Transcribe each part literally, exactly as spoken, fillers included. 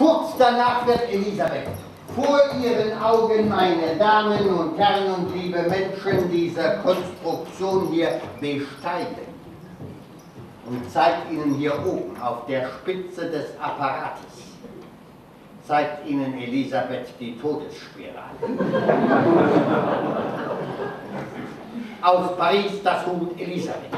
Kurz danach wird Elisabeth vor ihren Augen, meine Damen und Herren und liebe Menschen, dieser Konstruktion hier besteigen und zeigt Ihnen hier oben auf der Spitze des Apparates, zeigt Ihnen Elisabeth die Todesspirale. Aus Paris das Hut Elisabeth.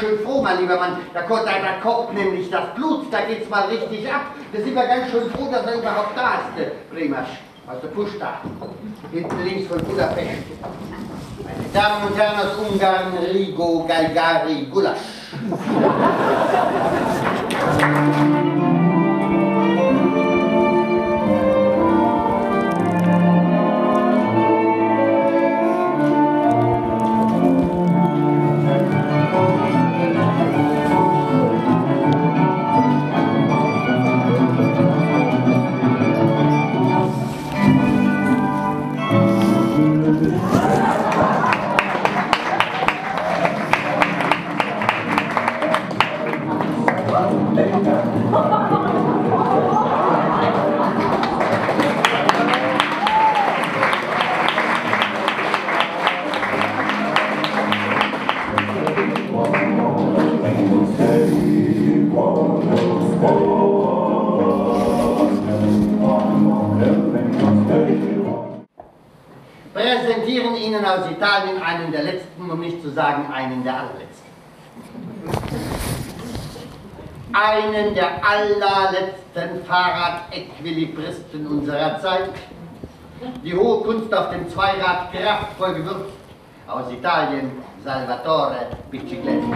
Schön froh, mein lieber Mann, da kommt, da, da kommt nämlich das Blut, da geht's mal richtig ab. Da sind wir ganz schön froh, dass er überhaupt da ist, Primasch, aus der Pushta, hinten links von Budapest. Meine Damen und Herren aus Ungarn, Rigo Galgari Gulasch. Präsentieren Ihnen aus Italien einen der letzten, um nicht zu sagen einen der allerletzten. Einen der allerletzten Fahrrad-Equilibristen unserer Zeit. Die hohe Kunst auf dem Zweirad kraftvoll gewürzt. Aus Italien, Salvatore Bicicletti.